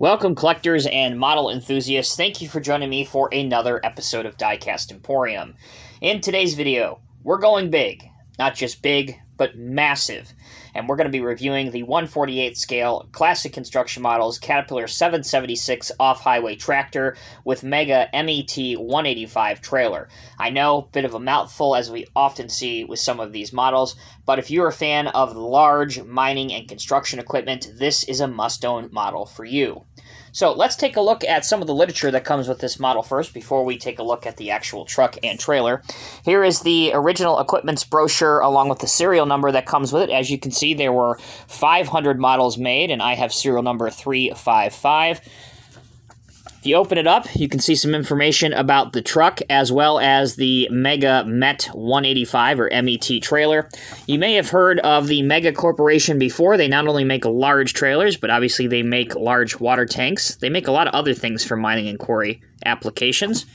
Welcome, collectors and model enthusiasts. Thank you for joining me for another episode of Diecast Emporium. In today's video, we're going big. Not just big, but massive. And we're going to be reviewing the 1/48 scale Classic Construction Models Caterpillar 776 off-highway tractor with Mega MET-185 trailer. I know, bit of a mouthful as we often see with some of these models, but if you're a fan of large mining and construction equipment, this is a must-own model for you. So let's take a look at some of the literature that comes with this model first before we take a look at the actual truck and trailer. Here is the original equipment's brochure along with the serial number that comes with it. As you can see, there were 500 models made, and I have serial number 355. If you open it up, you can see some information about the truck as well as the Mega MET-185 or MET trailer. You may have heard of the Mega Corporation before. They not only make large trailers, but obviously they make large water tanks. They make a lot of other things for mining and quarry applications.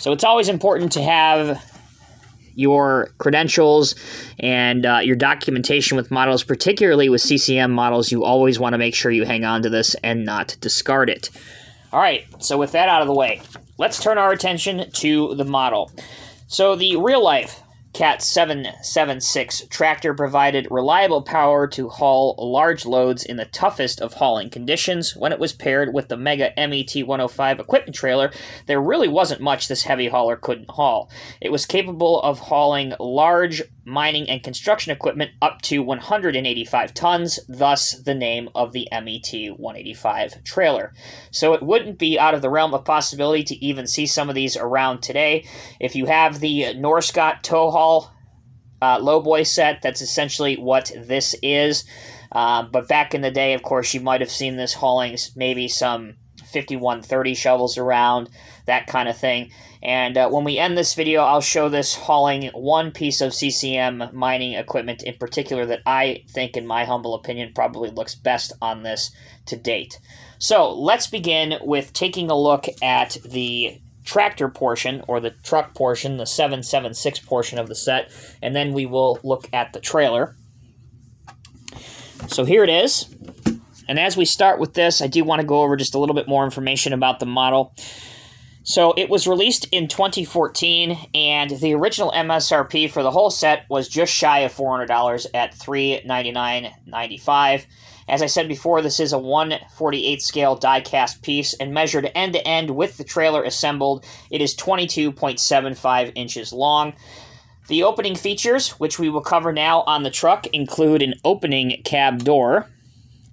So it's always important to have your credentials and your documentation with models, particularly with CCM models. You always want to make sure you hang on to this and not discard it. All right, so with that out of the way, let's turn our attention to the model. So the real-life Cat 776 tractor provided reliable power to haul large loads in the toughest of hauling conditions. When it was paired with the Mega MET-185 equipment trailer, there really wasn't much this heavy hauler couldn't haul. It was capable of hauling large mining and construction equipment up to 185 tons, thus the name of the MET-185 trailer. So it wouldn't be out of the realm of possibility to even see some of these around today. If you have the Norscott tow haul lowboy set, that's essentially what this is. But back in the day, of course, you might have seen this hauling maybe some 5130 shovels around, that kind of thing. And when we end this video, I'll show this hauling one piece of CCM mining equipment in particular that I think, in my humble opinion, probably looks best on this to date. So let's begin with taking a look at the tractor portion, or the truck portion, the 776 portion of the set, and then we will look at the trailer. So here it is. And as we start with this, I do want to go over just a little bit more information about the model. So it was released in 2014, and the original MSRP for the whole set was just shy of $400 at $399.95. As I said before, this is a 1/48 scale die-cast piece, and measured end-to-end with the trailer assembled, it is 22.75 inches long. The opening features, which we will cover now on the truck, include an opening cab door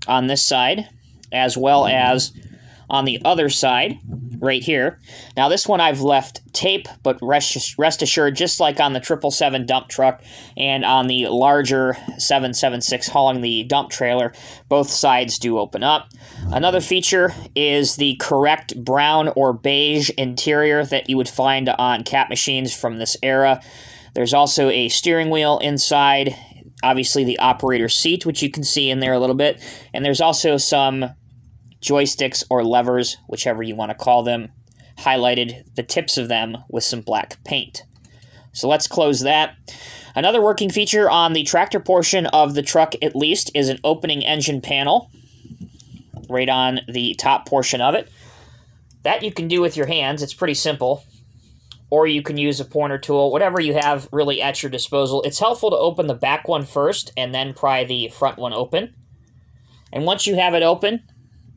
on this side, as well as on the other side right here. Now this one I've left tape, but rest assured, just like on the 777 dump truck and on the larger 776 hauling the dump trailer, both sides do open up. Another feature is the correct brown or beige interior that you would find on Cat machines from this era. There's also a steering wheel inside, obviously the operator seat, which you can see in there a little bit, and there's also some joysticks or levers, whichever you want to call them, highlighted the tips of them with some black paint. So let's close that. Another working feature on the tractor portion of the truck, at least, is an opening engine panel right on the top portion of it. That you can do with your hands. It's pretty simple. Or you can use a pointer tool, whatever you have really at your disposal. It's helpful to open the back one first and then pry the front one open. And once you have it open,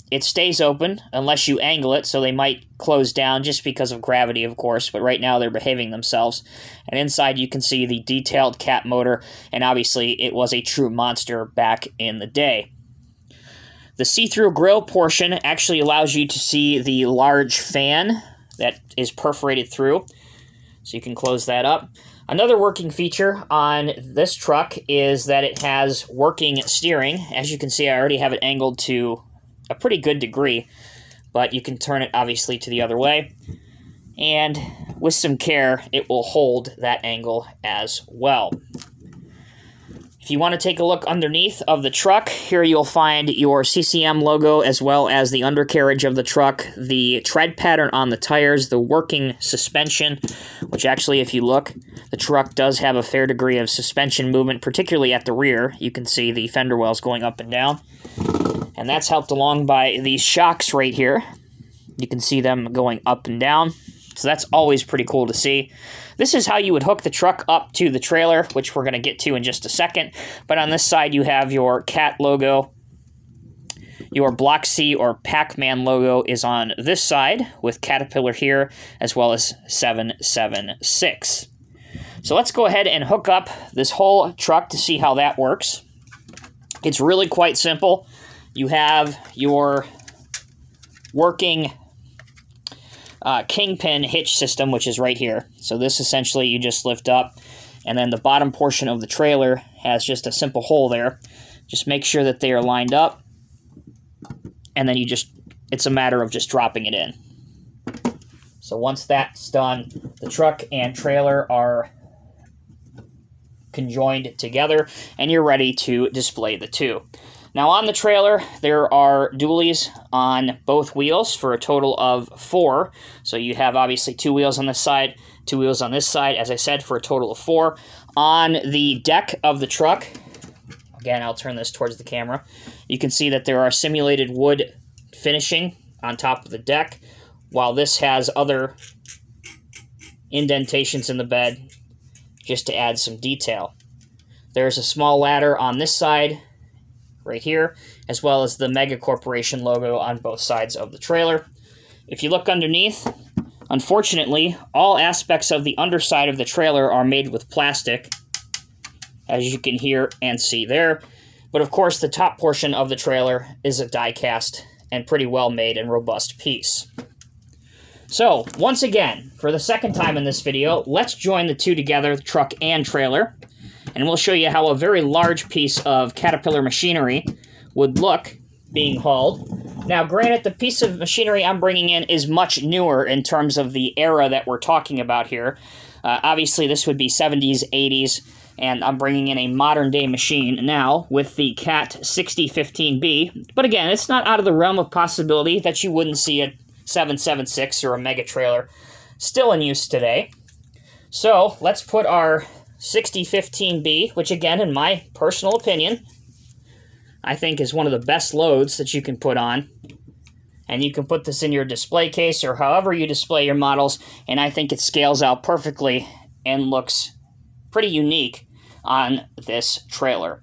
it stays open unless you angle it, so they might close down just because of gravity, of course, but right now they're behaving themselves. And inside you can see the detailed Cat motor, and obviously it was a true monster back in the day. The see-through grill portion actually allows you to see the large fan that is perforated through, so you can close that up. Another working feature on this truck is that it has working steering. As you can see, I already have it angled to a pretty good degree, but you can turn it obviously to the other way, and with some care it will hold that angle as well. If you want to take a look underneath of the truck, here you'll find your CCM logo as well as the undercarriage of the truck, the tread pattern on the tires, the working suspension, which actually, if you look, the truck does have a fair degree of suspension movement, particularly at the rear. You can see the fender wells going up and down. And that's helped along by these shocks right here. You can see them going up and down. So that's always pretty cool to see. This is how you would hook the truck up to the trailer, which we're going to get to in just a second. But on this side, you have your Cat logo. Your Block C or Pac-Man logo is on this side with Caterpillar here, as well as 776. So let's go ahead and hook up this whole truck to see how that works. It's really quite simple. You have your working kingpin hitch system, which is right here. So this essentially you just lift up, and then the bottom portion of the trailer has just a simple hole there. Just make sure that they are lined up, and then you just, it's a matter of just dropping it in. So once that's done, the truck and trailer are conjoined together, and you're ready to display the two. Now on the trailer, there are dualies on both wheels for a total of 4. So you have obviously 2 wheels on this side, 2 wheels on this side, as I said, for a total of 4. On the deck of the truck, again, I'll turn this towards the camera, you can see that there are simulated wood finishing on top of the deck, while this has other indentations in the bed just to add some detail. There's a small ladder on this side right here, as well as the Mega Corporation logo on both sides of the trailer. If you look underneath, unfortunately, all aspects of the underside of the trailer are made with plastic, as you can hear and see there. But of course, the top portion of the trailer is a die-cast and pretty well made and robust piece. So, once again, for the second time in this video, let's join the two together, the truck and trailer, and we'll show you how a very large piece of Caterpillar machinery would look being hauled. Now, granted, the piece of machinery I'm bringing in is much newer in terms of the era that we're talking about here. Obviously, this would be 70s, 80s, and I'm bringing in a modern-day machine now with the Cat 6015B. But again, it's not out of the realm of possibility that you wouldn't see a 776 or a mega trailer still in use today. So, let's put our 6015B, which again, in my personal opinion, I think is one of the best loads that you can put on. And you can put this in your display case or however you display your models, and I think it scales out perfectly and looks pretty unique on this trailer.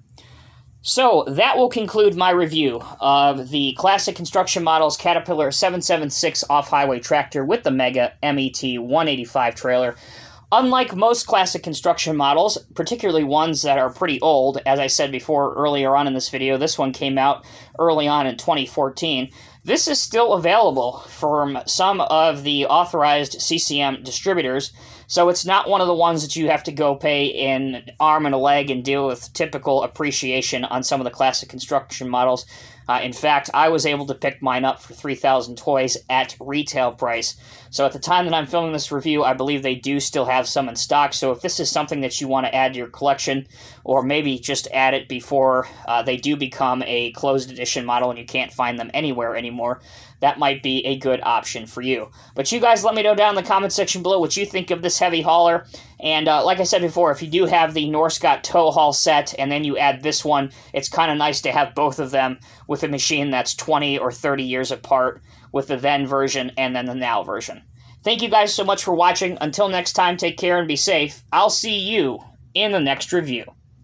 So that will conclude my review of the Classic Construction Models Caterpillar 776 Off-Highway Tractor with the Mega MET-185 trailer. Unlike most classic construction models, particularly ones that are pretty old, as I said before earlier on in this video, this one came out early on in 2014, this is still available from some of the authorized CCM distributors, so it's not one of the ones that you have to go pay an arm and a leg and deal with typical appreciation on some of the classic construction models. In fact, I was able to pick mine up for 3,000 toys at retail price. So at the time that I'm filming this review, I believe they do still have some in stock. So if this is something that you want to add to your collection, or maybe just add it before they do become a closed edition model and you can't find them anywhere anymore, that might be a good option for you. But you guys let me know down in the comment section below what you think of this heavy hauler. And like I said before, if you do have the Norscott tow haul set and then you add this one, it's kind of nice to have both of them with a machine that's 20 or 30 years apart, with the then version and then the now version. Thank you guys so much for watching. Until next time, take care and be safe. I'll see you in the next review.